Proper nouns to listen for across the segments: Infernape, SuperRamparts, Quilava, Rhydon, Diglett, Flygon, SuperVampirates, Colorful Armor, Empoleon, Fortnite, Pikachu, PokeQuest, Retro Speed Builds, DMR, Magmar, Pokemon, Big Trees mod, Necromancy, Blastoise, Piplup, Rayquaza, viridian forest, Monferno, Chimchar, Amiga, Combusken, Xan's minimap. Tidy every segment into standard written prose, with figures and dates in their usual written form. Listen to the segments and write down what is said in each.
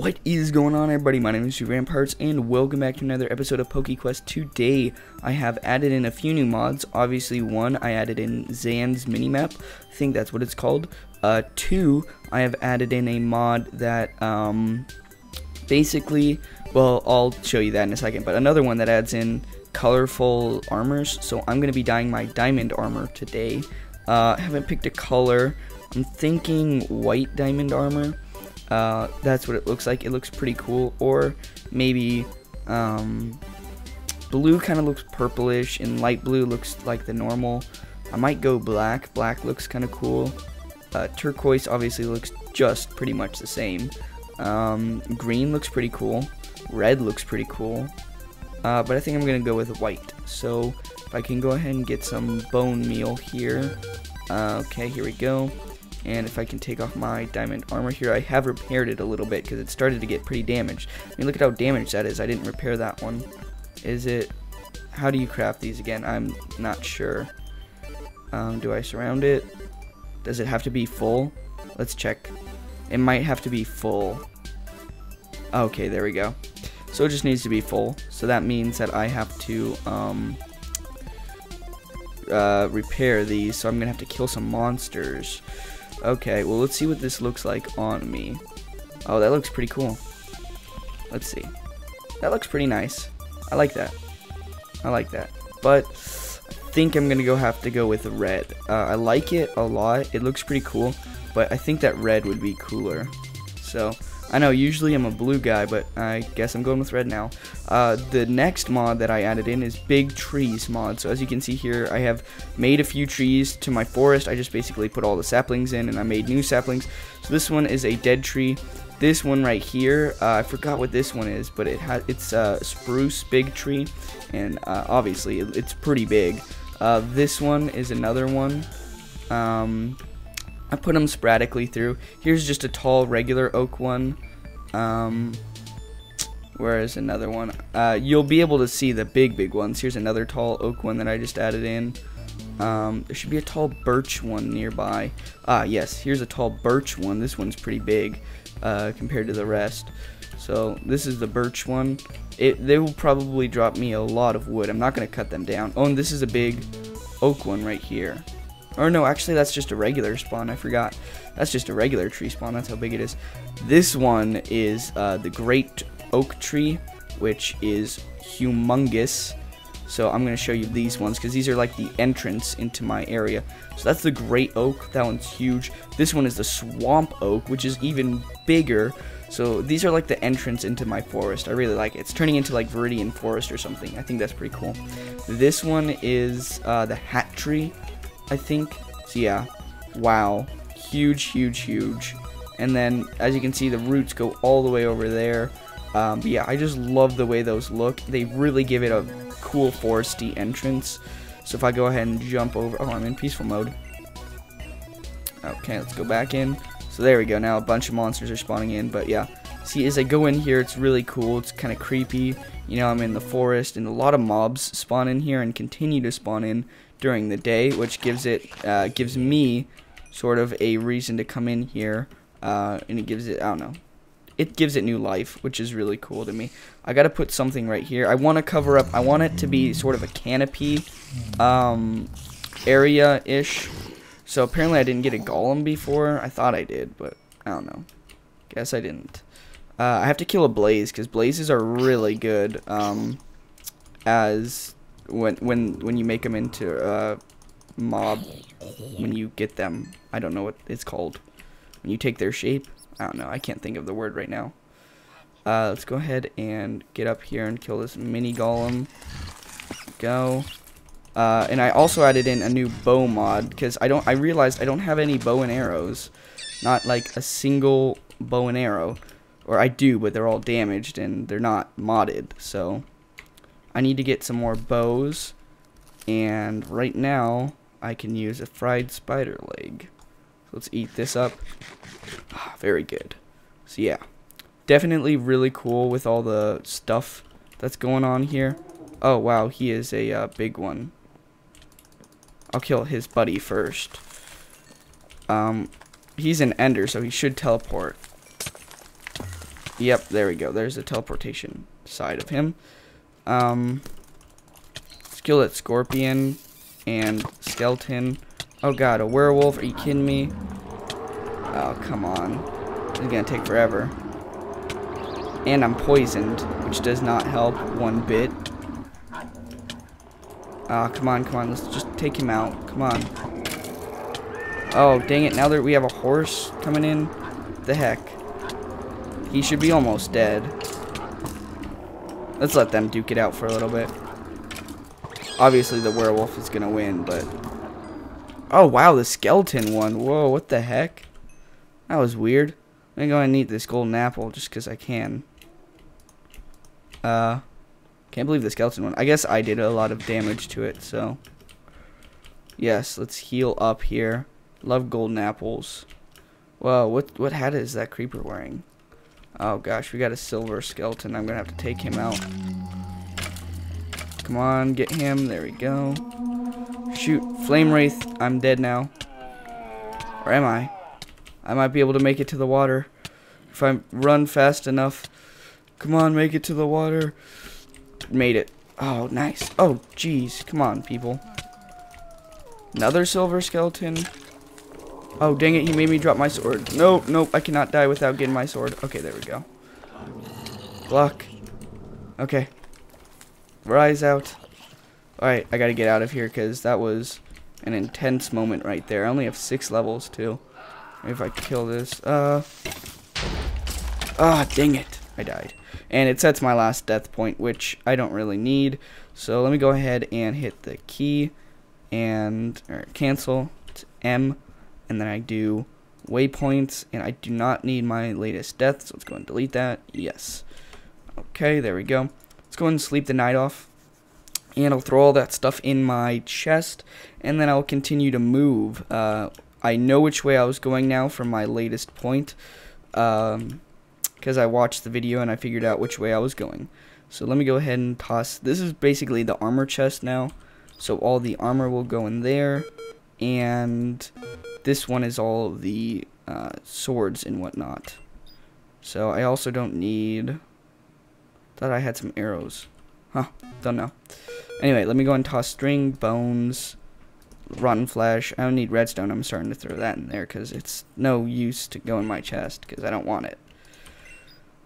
What is going on, everybody? My name is SuperRamparts, and welcome back to another episode of PokeQuest. Today, I have added in a few new mods. Obviously, one, I added in Xan's minimap. I think that's what it's called. Two, I have added in a mod that, basically, well, I'll show you that in a second, but another one that adds in colorful armors. So I'm going to be dyeing my diamond armor today. I haven't picked a color. I'm thinking white diamond armor. That's what it looks like. It looks pretty cool. Or maybe blue kind of looks purplish, and light blue looks like the normal. I might go black. Black looks kind of cool. Turquoise obviously looks just pretty much the same. Green looks pretty cool. Red looks pretty cool. But I think I'm going to go with white. So if I can go ahead and get some bone meal here. Okay, here we go. And if I can take off my diamond armor here, I have repaired it a little bit because it started to get pretty damaged. I mean, look at how damaged that is. I didn't repair that one. Is it... how do you craft these again? I'm not sure. Do I surround it? Does it have to be full? Let's check. It might have to be full. Okay, there we go. So it just needs to be full. So that means that I have to, repair these. So I'm going to have to kill some monsters. Okay, well, let's see what this looks like on me. Oh, that looks pretty cool. Let's see. That looks pretty nice. I like that. I like that. But I think I'm going to have to go with red. I like it a lot. It looks pretty cool. But I think that red would be cooler. So, I know, usually I'm a blue guy, but I guess I'm going with red now. The next mod that I added in is Big Trees mod. So as you can see here, I have made a few trees to my forest. I just basically put all the saplings in, and I made new saplings. So this one is a dead tree. This one right here, I forgot what this one is, but it's a spruce big tree, and obviously it's pretty big. This one is another one. I put them sporadically through. Here's just a tall, regular oak one. Where is another one? You'll be able to see the big ones. Here's another tall oak one that I just added in. There should be a tall birch one nearby. Yes, here's a tall birch one. This one's pretty big compared to the rest. So this is the birch one. They will probably drop me a lot of wood. I'm not going to cut them down. Oh, and this is a big oak one right here. Or no, actually that's just a regular spawn, I forgot. That's just a regular tree spawn, that's how big it is. This one is the great oak tree, which is humongous. So I'm going to show you these ones, because these are like the entrance into my area. So that's the great oak, that one's huge. This one is the swamp oak, which is even bigger. So these are like the entrance into my forest. I really like it. It's turning into like Viridian Forest or something. I think that's pretty cool. This one is the hat tree, I think. So yeah, wow, huge. And then as you can see, the roots go all the way over there. But yeah, I just love the way those look. They really give it a cool foresty entrance. So if I go ahead and jump over, oh, I'm in peaceful mode. Okay, let's go back in. So there we go. Now a bunch of monsters are spawning in, but yeah, see, as I go in here, it's really cool. It's kind of creepy. You know, I'm in the forest, and a lot of mobs spawn in here and continue to spawn in during the day, which gives it gives me sort of a reason to come in here, and it gives it, I don't know, it gives it new life, which is really cool to me. I gotta put something right here. I want to cover up. I want it to be sort of a canopy area-ish. So apparently I didn't get a golem before. I thought I did, but I don't know. Guess I didn't. I have to kill a blaze, because blazes are really good as when you make them into a mob, when you get them. I don't know what it's called. When you take their shape. I don't know. I can't think of the word right now. Let's go ahead and get up here and kill this mini golem. Go. And I also added in a new bow mod, because I realized I don't have any bow and arrows. Not like a single bow and arrow. Or I do, but they're all damaged and they're not modded, so I need to get some more bows. And right now I can use a fried spider leg. So let's eat this up. Ah, very good. So yeah, definitely really cool with all the stuff that's going on here. Oh wow, he is a big one. I'll kill his buddy first. He's an ender, so he should teleport. Yep, there we go. There's the teleportation side of him. Skill at Scorpion and Skeleton. Oh god, a werewolf. Are you kidding me? Oh, come on. This is gonna take forever. And I'm poisoned, which does not help one bit. Ah, come on. Let's just take him out. Come on. Oh, dang it. Now that we have a horse coming in. What the heck? He should be almost dead. Let's let them duke it out for a little bit. Obviously, the werewolf is going to win, but... Oh, wow, the skeleton won. Whoa, what the heck? That was weird. I'm going to need this golden apple just because I can. Can't believe the skeleton won. I guess I did a lot of damage to it, so... Yes, let's heal up here. Love golden apples. Whoa, what hat is that creeper wearing? Oh gosh, we got a silver skeleton. I'm gonna have to take him out. Come on, get him. There we go. Shoot, Flame Wraith. I'm dead now. Or am I? I might be able to make it to the water. If I run fast enough. Come on, make it to the water. Made it. Oh, nice. Oh, jeez. Come on, people. Another silver skeleton. Oh, dang it, he made me drop my sword. Nope, I cannot die without getting my sword. Okay, there we go. Block. Okay. Rise out. Alright, I gotta get out of here because that was an intense moment right there. I only have 6 levels, too. If I kill this... Ah, dang it. I died. And it sets my last death point, which I don't really need. So let me go ahead and hit the key. And... or cancel. It's M. And then I do waypoints, and I do not need my latest death, so let's go and delete that. Yes. Okay, there we go. Let's go and sleep the night off, and I'll throw all that stuff in my chest, and then I'll continue to move. I know which way I was going now from my latest point, because I watched the video and I figured out which way I was going. So let me go ahead and toss. This is basically the armor chest now, so all the armor will go in there, and... this one is all the swords and whatnot. So I also don't need... thought I had some arrows. Huh, don't know. Anyway, let me go and toss string, bones, rotten flesh. I don't need redstone. I'm starting to throw that in there because it's no use to go in my chest because I don't want it.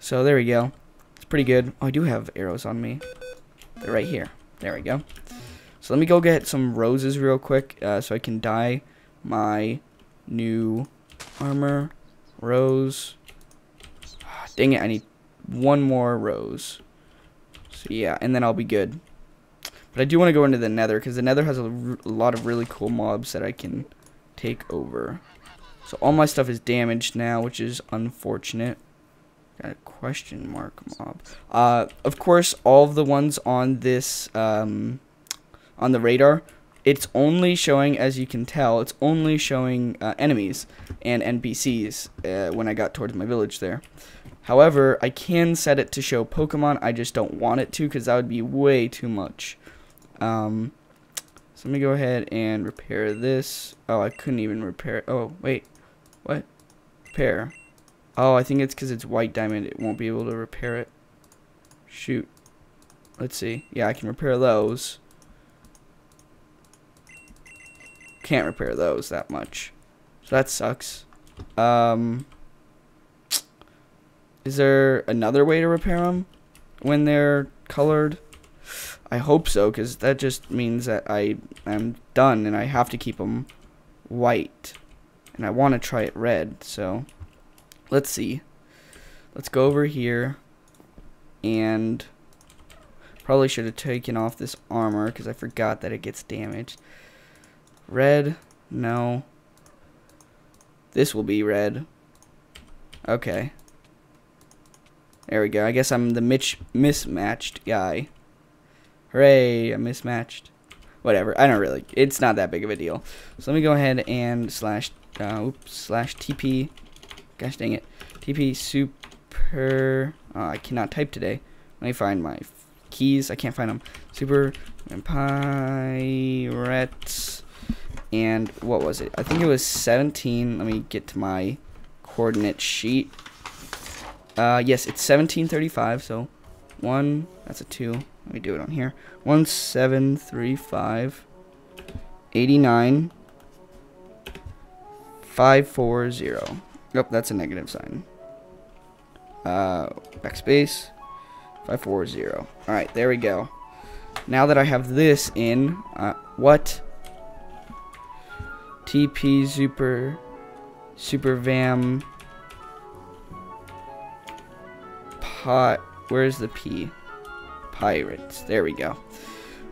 So there we go. It's pretty good. Oh, I do have arrows on me. They're right here. There we go. So let me go get some roses real quick so I can dye my new armor. Rose. Dang it, I need one more rose. So yeah, and then I'll be good. But I do want to go into the nether, because the nether has a lot of really cool mobs that I can take over. So all my stuff is damaged now, which is unfortunate. Got a question mark mob. Of course, all of the ones on this, on the radar, it's only showing, as you can tell, it's only showing enemies and NPCs when I got towards my village there. However, I can set it to show Pokemon. I just don't want it to because that would be way too much. So let me go ahead and repair this. Oh, I couldn't even repair it. Oh, wait. What? Repair. Oh, I think it's because it's white diamond. It won't be able to repair it. Shoot. Let's see. Yeah, I can repair those. Can't repair those that much, so that sucks. Is there another way to repair them when they're colored? I hope so, because that just means that I'm done and I have to keep them white, and I want to try it red. So let's see. Let's go over here, and probably should have taken off this armor because I forgot that it gets damaged. Red? No. This will be red. Okay. There we go. I guess I'm the mismatched guy. Hooray, I'm mismatched. Whatever. I don't really. It's not that big of a deal. So let me go ahead and slash TP. Gosh dang it. TP super. I cannot type today. Let me find my keys. I can't find them. SuperVampirates. And what was it? I think it was 17. Let me get to my coordinate sheet. Yes, it's 1735, so one, that's a two. Let me do it on here. 1735 89 540. Nope, that's a negative sign. Backspace 540. Alright, there we go. Now that I have this in, what? TP SuperVam Pot. Where's the P? Pirates. There we go.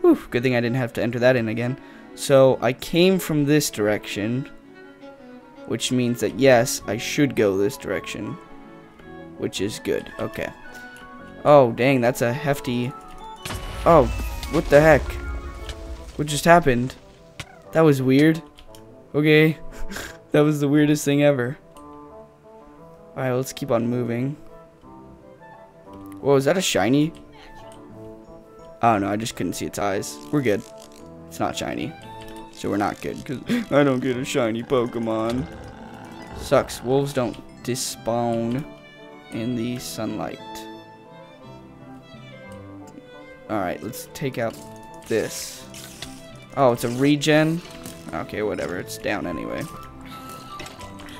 Whew, good thing I didn't have to enter that in again. So I came from this direction, which means that yes, I should go this direction, which is good. Okay. Oh, dang, that's a hefty... Oh, what the heck? What just happened? That was weird. Okay. That was the weirdest thing ever. Alright, let's keep on moving. Whoa, is that a shiny? Oh no, I just couldn't see its eyes. We're good. It's not shiny. So we're not good, because I don't get a shiny Pokemon. Sucks. Wolves don't despawn in the sunlight. Alright, let's take out this. Oh, it's a regen? Okay, whatever. It's down anyway.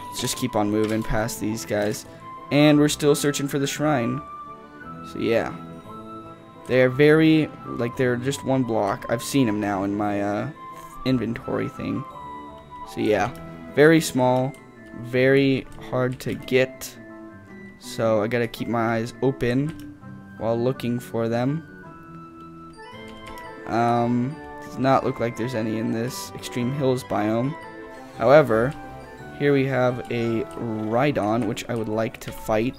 Let's just keep on moving past these guys. And we're still searching for the shrine. So yeah. They're very, like, they're just one block. I've seen them now in my inventory thing. So yeah. Very small. Very hard to get. So I gotta keep my eyes open while looking for them. Does not look like there's any in this Extreme Hills biome. However, here we have a Rhydon, which I would like to fight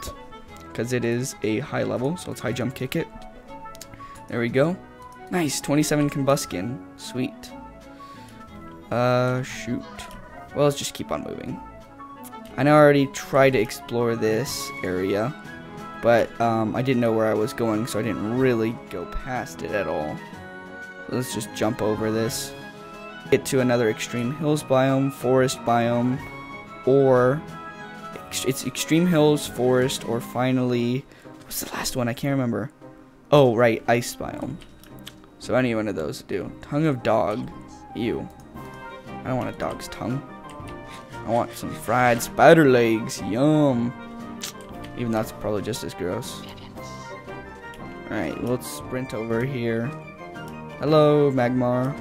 because it is a high level, so let's high jump kick it. There we go. Nice, 27 Combusken. Sweet. Shoot. Well, let's just keep on moving. I know I already tried to explore this area, but I didn't know where I was going, so I didn't really go past it at all. So let's just jump over this. Get to another Extreme Hills biome, Forest biome, or it's Extreme Hills, Forest, or finally, what's the last one? I can't remember. Oh, right, Ice biome. So any one of those do. Tongue of dog. Ew. I don't want a dog's tongue. I want some fried spider legs. Yum. Even that's probably just as gross. Alright, well, let's sprint over here. Hello, Magmar.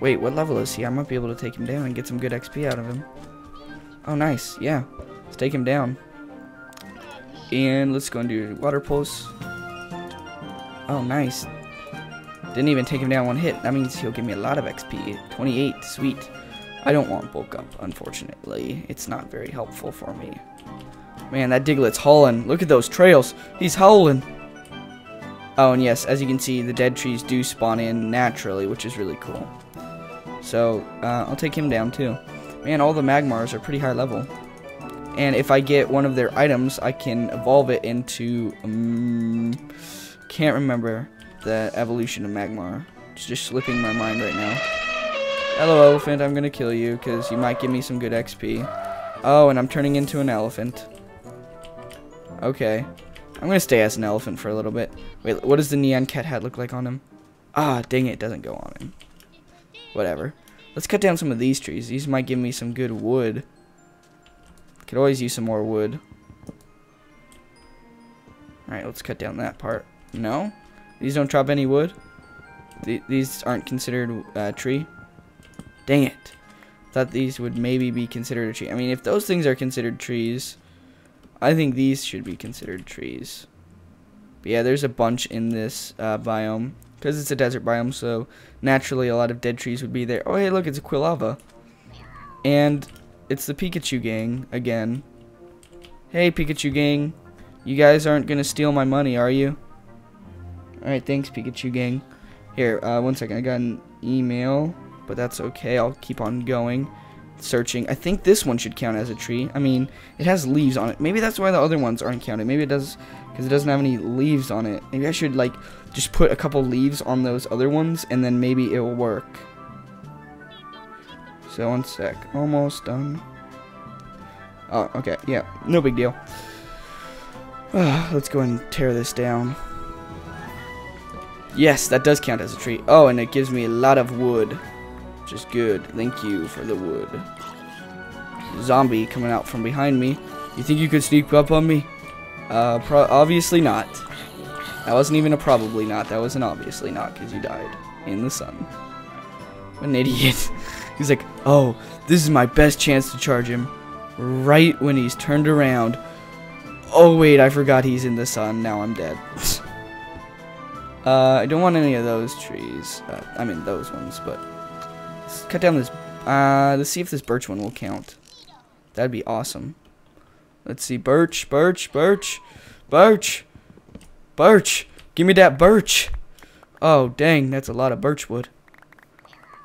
Wait, what level is he? I might be able to take him down and get some good XP out of him. Oh, nice. Yeah. Let's take him down. And let's go and do water pulse. Oh, nice. Didn't even take him down one hit. That means he'll give me a lot of XP. 28. Sweet. I don't want bulk up, unfortunately. It's not very helpful for me. Man, that Diglett's hauling. Look at those trails. He's howling. Oh, and yes, as you can see, the dead trees do spawn in naturally, which is really cool. So, I'll take him down, too. Man, all the Magmars are pretty high level. And if I get one of their items, I can evolve it into... can't remember the evolution of Magmar. It's just slipping my mind right now. Hello, elephant. I'm going to kill you, because you might give me some good XP. Oh, and I'm turning into an elephant. Okay. I'm going to stay as an elephant for a little bit. Wait, what does the neon cat hat look like on him? Ah, dang it, it doesn't go on him. Whatever. Let's cut down some of these trees. These might give me some good wood. Could always use some more wood. Alright, let's cut down that part. No? These don't drop any wood? These aren't considered a tree? Dang it. Thought these would maybe be considered a tree. I mean, if those things are considered trees... I think these should be considered trees. But yeah, there's a bunch in this biome. Because it's a desert biome, so naturally a lot of dead trees would be there. Oh, hey, look, it's a Quilava. And it's the Pikachu gang again. Hey, Pikachu gang. You guys aren't going to steal my money, are you? Alright, thanks, Pikachu gang. Here, one second. I got an email, but that's okay. I'll keep on going. Searching. I think this one should count as a tree. I mean, it has leaves on it. Maybe that's why the other ones aren't counted. Maybe it does because it doesn't have any leaves on it. Maybe I should like just put a couple leaves on those other ones and then maybe it will work. So one sec. Almost done. Oh, okay. Yeah. No big deal. Let's go and tear this down. Yes, that does count as a tree. Oh, and it gives me a lot of wood, which is good. Thank you for the wood. Zombie coming out from behind me. You think you could sneak up on me? Obviously not. That wasn't even a probably not. That was an obviously not, because you died in the sun. What an idiot. He's like, oh, this is my best chance to charge him. Right when he's turned around. Oh, wait, I forgot he's in the sun. Now I'm dead. I don't want any of those trees. I mean, those ones, but... Let's cut down this... let's see if this birch one will count. That'd be awesome. Let's see. Birch, birch, birch, birch, birch. Give me that birch. Oh, dang, that's a lot of birch wood.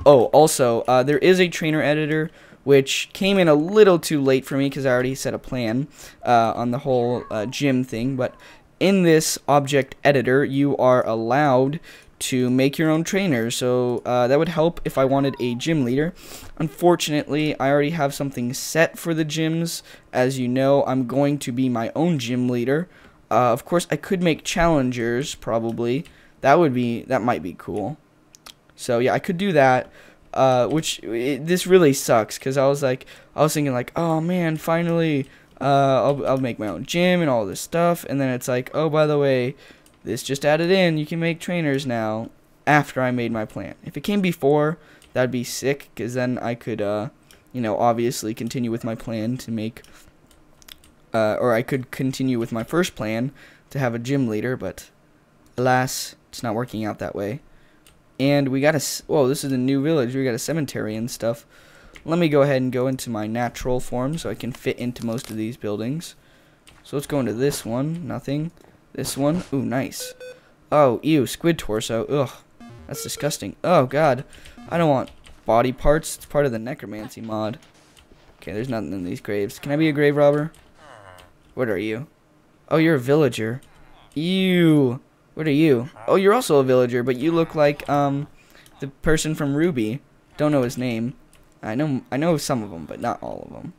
Oh, also, there is a trainer editor, which came in a little too late for me because I already set a plan on the whole gym thing. But in this object editor, you are allowed to make your own trainers, so that would help if I wanted a gym leader. Unfortunately, I already have something set for the gyms. As you know, I'm going to be my own gym leader. Of course, I could make challengers, probably. That might be cool. So yeah, I could do that, this really sucks, because I was thinking like, oh man, finally, I'll make my own gym and all this stuff, and then it's like, oh, by the way, this just added in, you can make trainers now, after I made my plan. If it came before, that'd be sick, because then I could, you know, obviously continue with my plan to make, or I could continue with my first plan to have a gym leader, but alas, it's not working out that way. And we got a, whoa, this is a new village, we got a cemetery and stuff. Let me go ahead and go into my natural form so I can fit into most of these buildings. So let's go into this one, nothing. This one, ooh, nice. Oh, ew, squid torso, ugh, that's disgusting. Oh, God, I don't want body parts, it's part of the Necromancy mod. Okay, there's nothing in these graves. Can I be a grave robber? What are you? Oh, you're a villager. Ew, what are you? Oh, you're also a villager, but you look like, the person from Ruby. Don't know his name. I know some of them, but not all of them.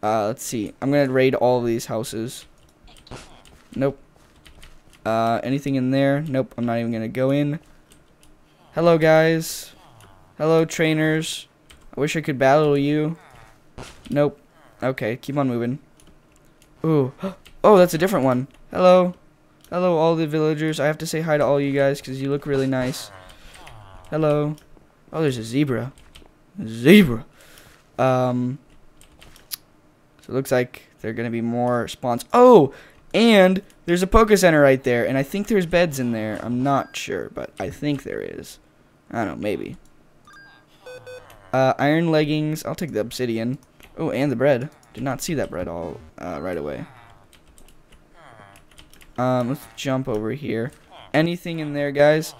Let's see, I'm gonna raid all of these houses. Nope. Anything in there? Nope, I'm not even gonna go in. Hello, guys. Hello, trainers. I wish I could battle you. Nope. Okay, keep on moving. Ooh. Oh, that's a different one. Hello. Hello, all the villagers. I have to say hi to all you guys because you look really nice. Hello. Oh, there's a zebra. Zebra. So it looks like there are gonna be more spawns. Oh! And there's a Poke Center right there, and I think there's beds in there. I'm not sure, but I think there is. I don't know, maybe. Iron leggings. I'll take the obsidian. Oh, and the bread. Did not see that bread all right away. Let's jump over here. Anything in there, guys?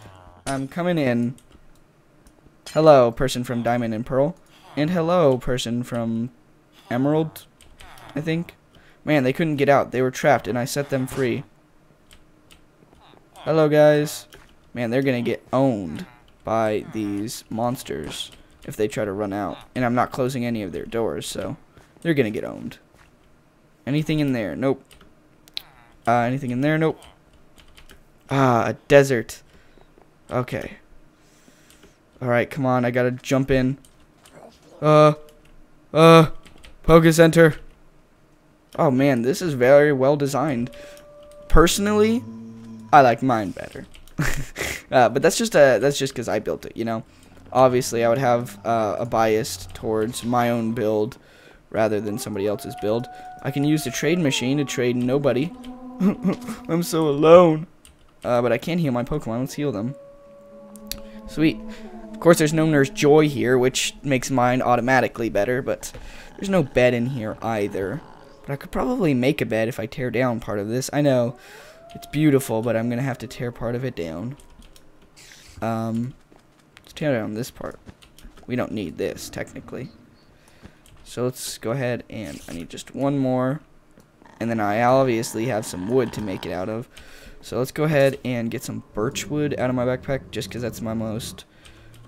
I'm coming in. Hello, person from Diamond and Pearl. And hello, person from Emerald, I think. Man, they couldn't get out. They were trapped, and I set them free. Hello, guys. Man, they're going to get owned by these monsters if they try to run out. And I'm not closing any of their doors, so they're going to get owned. Anything in there? Nope. Anything in there? Nope. Ah, a desert. Okay. All right, come on. I got to jump in. Poke Center. Oh man, this is very well designed. Personally, I like mine better. But that's just because I built it, you know. Obviously, I would have a bias towards my own build rather than somebody else's build. I can use the trade machine to trade nobody. I'm so alone. But I can heal my Pokemon. Let's heal them. Sweet. Of course, there's no Nurse Joy here, which makes mine automatically better. But there's no bed in here either. But I could probably make a bed if I tear down part of this. I know it's beautiful, but I'm going to have to tear part of it down. Let's tear down this part. We don't need this, technically. So let's go ahead and I need just one more. And then I obviously have some wood to make it out of. So let's go ahead and get some birch wood out of my backpack, just because that's my most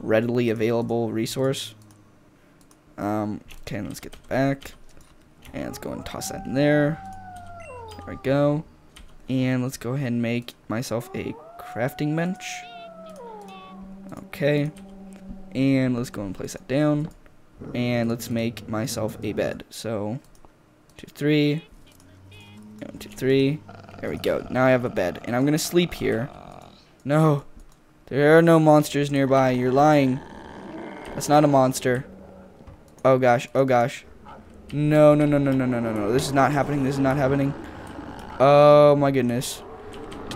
readily available resource. Okay, let's get back. And let's go and toss that in there. There we go. And let's go ahead and make myself a crafting bench. Okay. And let's go and place that down. And let's make myself a bed. So, 2, 3. 1, 2, 3. There we go. Now I have a bed. And I'm going to sleep here. No. There are no monsters nearby. You're lying. That's not a monster. Oh, gosh. Oh, gosh. No, no, no, no, no, no, no, no. This is not happening. This is not happening. Oh, my goodness.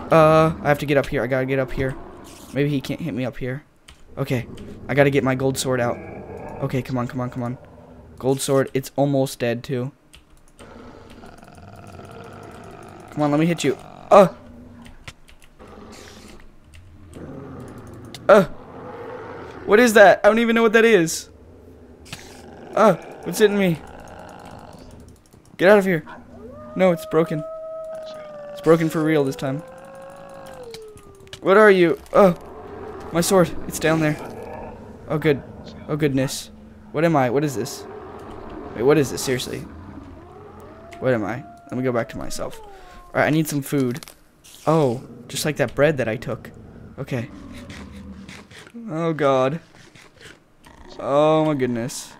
I have to get up here. I got to get up here. Maybe he can't hit me up here. Okay. I got to get my gold sword out. Okay, come on, come on, come on. Gold sword. It's almost dead, too. Come on, let me hit you. Oh! Oh! What is that? I don't even know what that is. Oh! What's hitting me? Get out of here. No, it's broken. It's broken for real this time. What are you? Oh! My sword. It's down there. Oh, good. Oh, goodness. What am I? What is this? Wait, what is this? Seriously. What am I? Let me go back to myself. Alright, I need some food. Oh, just like that bread that I took. Okay. Oh, God. Oh, my goodness.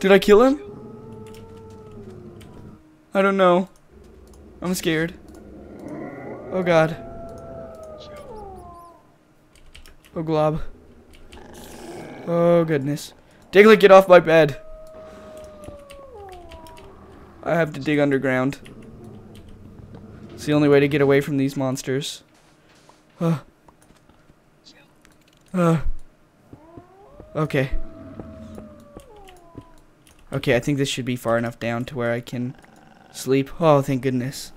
Did I kill him? I don't know. I'm scared. Oh, God. Oh, glob. Oh, goodness. Diglett, get off my bed. I have to dig underground. It's the only way to get away from these monsters. Okay. Okay, I think this should be far enough down to where I can sleep. Oh, thank goodness.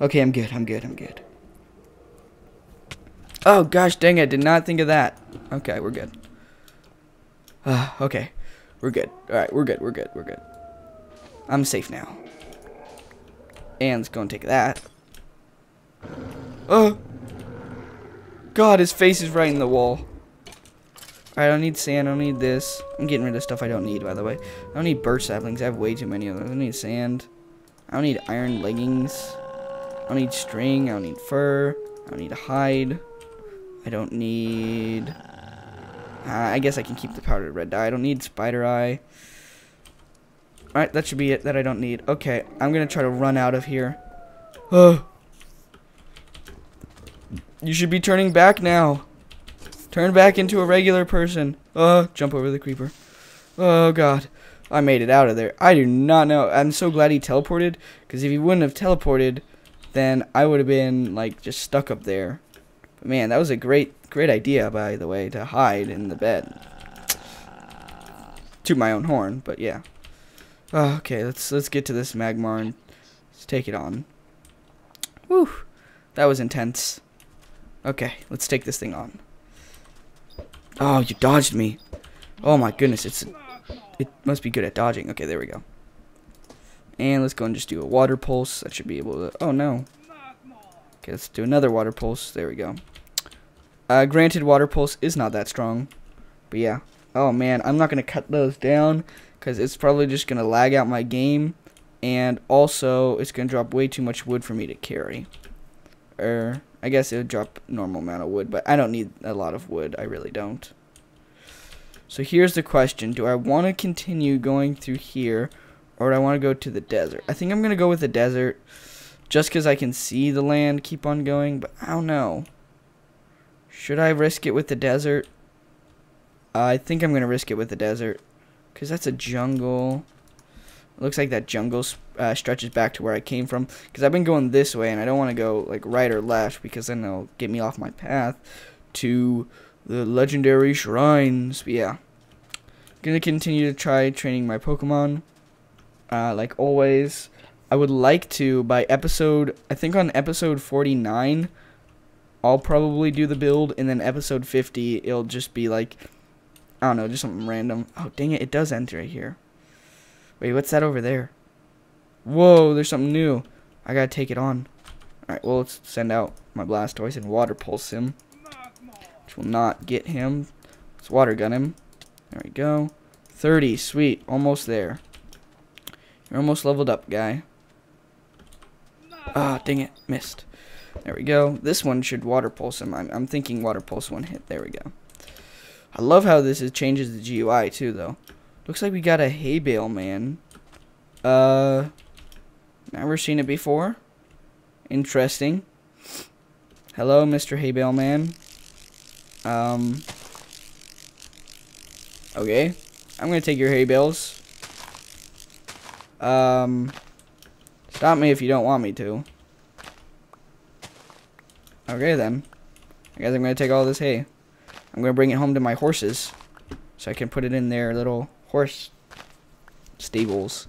Okay, I'm good, I'm good, I'm good. Oh, gosh dang it, did not think of that. Okay, we're good. Okay, we're good. Alright, we're good, we're good, we're good. I'm safe now. And let's go and take that. Oh! God, his face is right in the wall. Alright, I don't need sand, I don't need this. I'm getting rid of stuff I don't need, by the way. I don't need birch saplings, I have way too many of them. I don't need sand. I don't need iron leggings. I don't need string, I don't need fur. I don't need to hide. I don't need... I guess I can keep the powdered red dye. I don't need spider eye. Alright, that should be it that I don't need. Okay, I'm gonna try to run out of here. Oh. You should be turning back now. Turn back into a regular person. Oh, jump over the creeper. Oh, God. I made it out of there. I do not know. I'm so glad he teleported, because if he wouldn't have teleported, then I would have been, like, just stuck up there. But, man, that was a great idea, by the way, to hide in the bed. Toot my own horn, but yeah. Okay, let's get to this Magmar and let's take it on. Whew, that was intense. Okay, let's take this thing on. Oh, you dodged me. Oh my goodness, it must be good at dodging. Okay, there we go. And let's go and just do a water pulse. That should be able to... Oh no. Okay, let's do another water pulse. There we go. Granted, water pulse is not that strong, but yeah. Oh man, I'm not gonna cut those down, because it's probably just going to lag out my game, and also it's going to drop way too much wood for me to carry. Or, I guess it would drop normal amount of wood, but I don't need a lot of wood, I really don't. So here's the question, do I want to continue going through here, or do I want to go to the desert? I think I'm going to go with the desert, just because I can see the land keep on going, but I don't know. Should I risk it with the desert? I think I'm going to risk it with the desert. Because that's a jungle. It looks like that jungle stretches back to where I came from. Because I've been going this way, and I don't want to go like right or left, because then they'll get me off my path to the legendary shrines. But yeah. I'm going to continue to try training my Pokemon, like always. I would like to, by episode, I think on episode 49, I'll probably do the build, and then episode 50, it'll just be like... I don't know, just something random. Oh, dang it, it does end right here. Wait, what's that over there? Whoa, there's something new. I gotta take it on. Alright, well, let's send out my Blastoise and water pulse him. Which will not get him. Let's water gun him. There we go. 30, sweet, almost there. You're almost leveled up, guy. Ah, dang it, missed. There we go. This one should water pulse him. I'm thinking water pulse one hit. There we go. I love how this changes the GUI too, though. Looks like we got a hay bale man. Never seen it before. Interesting. Hello, Mr. Hay Bale Man. Okay. I'm gonna take your hay bales. Stop me if you don't want me to. Okay then. I guess I'm gonna take all this hay. I'm gonna bring it home to my horses, so I can put it in their little horse stables,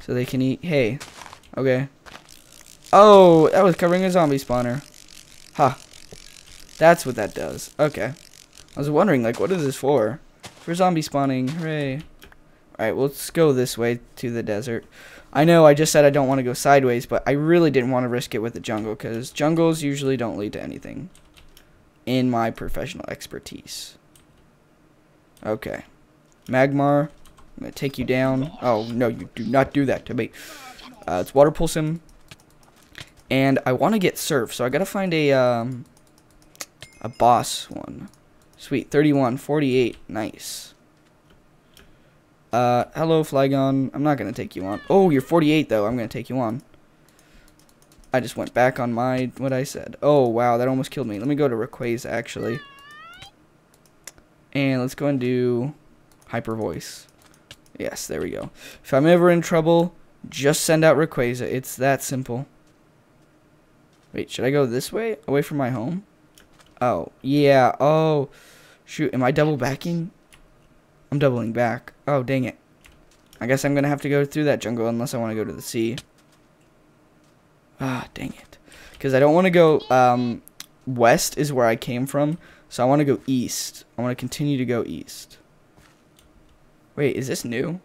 so they can eat hay. Okay. Oh, that was covering a zombie spawner. Huh. That's what that does. Okay. I was wondering, like, what is this for? For zombie spawning. Hooray. Alright, well, let's go this way to the desert. I know I just said I don't want to go sideways, but I really didn't want to risk it with the jungle, because jungles usually don't lead to anything. In my professional expertise. Okay. Magmar, I'm going to take you down. Oh, no, you do not do that to me. It's Water Pulse him. And I want to get Surf, so I got to find a boss one. Sweet, 31, 48, nice. Hello, Flygon. I'm not going to take you on. Oh, you're 48, though. I'm going to take you on. I just went back on my what I said. Oh, wow, that almost killed me. Let me go to Rayquaza, actually. And let's go and do Hyper Voice. Yes, there we go. If I'm ever in trouble, just send out Rayquaza. It's that simple. Wait, should I go this way? Away from my home? Oh, yeah. Oh, shoot. Am I double backing? I'm doubling back. Oh, dang it. I guess I'm going to have to go through that jungle unless I want to go to the sea. Ah, dang it. Because I don't want to go west is where I came from, so I want to go east. I want to continue to go east. Wait, is this new?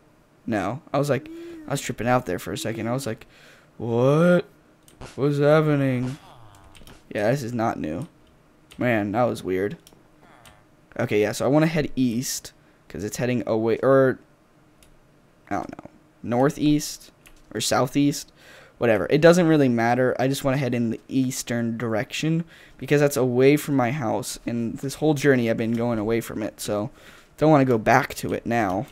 No. I was like, I was tripping out there for a second. I was like, what? What's happening? Yeah, this is not new. Man, that was weird. Okay, yeah, so I want to head east because it's heading away, or I don't know, northeast or southeast. Whatever, it doesn't really matter. I just want to head in the eastern direction because that's away from my house, and this whole journey I've been going away from it, so don't want to go back to it now.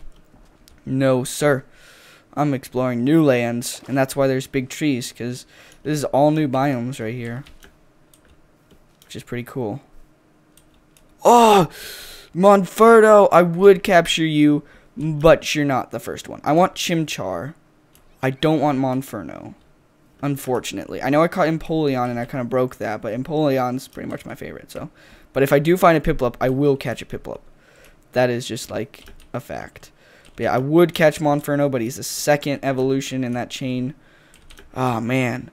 No, sir. I'm exploring new lands, and that's why there's big trees, because this is all new biomes right here, which is pretty cool. Oh, Monferno, I would capture you, but you're not the first one. I want Chimchar. I don't want Monferno. Unfortunately, I know I caught Empoleon and I kind of broke that, but Empoleon's pretty much my favorite. So, but if I do find a Piplup, I will catch a Piplup. That is just like a fact. But yeah, I would catch Monferno, but he's the second evolution in that chain. Oh man,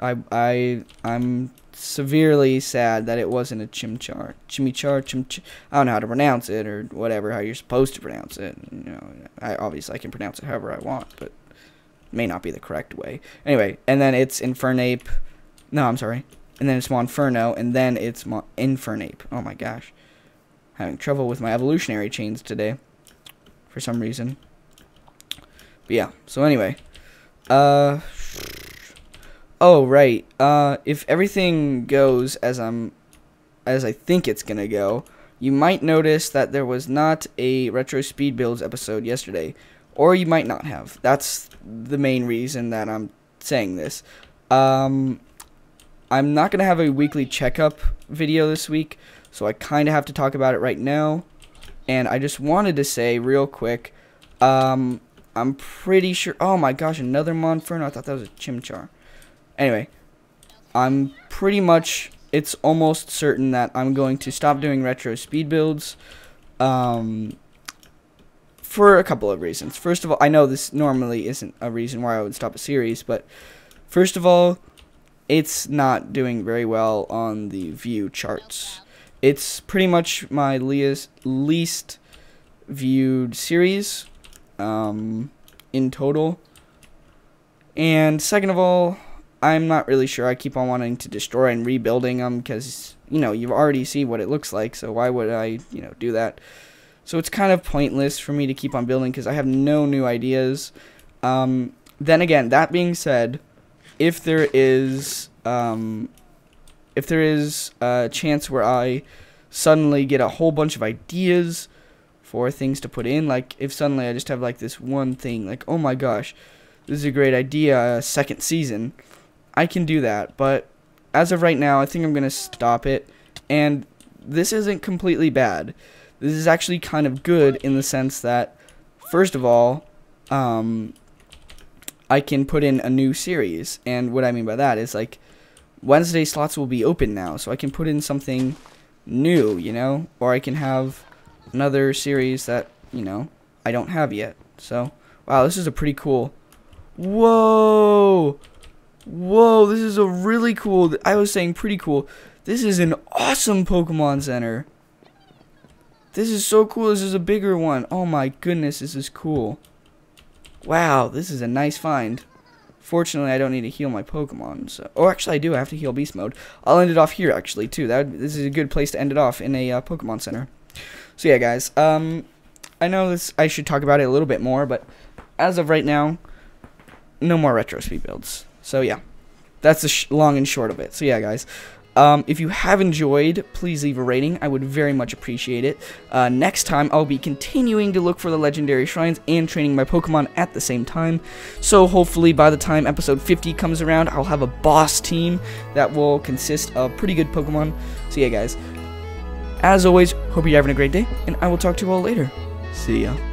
I'm severely sad that it wasn't a Chimchar, I don't know how to pronounce it or whatever. How you're supposed to pronounce it? You know, I can pronounce it however I want, but. May not be the correct way. Anyway, and then it's Infernape. No, I'm sorry. And then it's Monferno, and then it's Infernape. Oh my gosh. Having trouble with my evolutionary chains today. For some reason. But yeah, so anyway. Oh, right. If everything goes as I think it's gonna go, you might notice that there was not a Retro Speed Builds episode yesterday. Or you might not have. That's the main reason that I'm saying this. I'm not going to have a weekly checkup video this week, so I kind of have to talk about it right now. And I just wanted to say real quick, I'm pretty sure... Oh my gosh, another Monferno. I thought that was a Chimchar. Anyway, I'm pretty much... It's almost certain that I'm going to stop doing retro speed builds. For a couple of reasons. First of all, I know this normally isn't a reason why I would stop a series, but first of all, it's not doing very well on the view charts. It's pretty much my least viewed series in total. And second of all, I'm not really sure. I keep on wanting to destroy and rebuilding them because, you know, you've already seen what it looks like, so why would I, you know, do that? So it's kind of pointless for me to keep on building because I have no new ideas. Then again, that being said, if there is a chance where I suddenly get a whole bunch of ideas for things to put in, like if suddenly I just have like this one thing, like, oh my gosh, this is a great idea, second season, I can do that. But as of right now, I think I'm going to stop it. And this isn't completely bad. This is actually kind of good in the sense that, first of all, I can put in a new series. And what I mean by that is, like, Wednesday slots will be open now, so I can put in something new, you know? Or I can have another series that, you know, I don't have yet. So, wow, this is a pretty cool... Whoa! Whoa, this is a really cool... I was saying pretty cool. This is an awesome Pokemon Center. This is so cool. This is a bigger one. Oh my goodness, this is cool. Wow, this is a nice find. Fortunately, I don't need to heal my Pokemon. So, oh, actually, I do. I have to heal Beast Mode. I'll end it off here, actually, too. This is a good place to end it off, in a Pokemon Center. So, yeah, guys. I know this. I should talk about it a little bit more, but as of right now, no more Retro Speed Builds. So, yeah. That's the long and short of it. So, yeah, guys. If you have enjoyed, please leave a rating. I would very much appreciate it. Next time, I'll be continuing to look for the legendary shrines and training my Pokemon at the same time. So hopefully by the time episode 50 comes around, I'll have a boss team that will consist of pretty good Pokemon. So yeah, guys. As always, hope you're having a great day, and I will talk to you all later. See ya.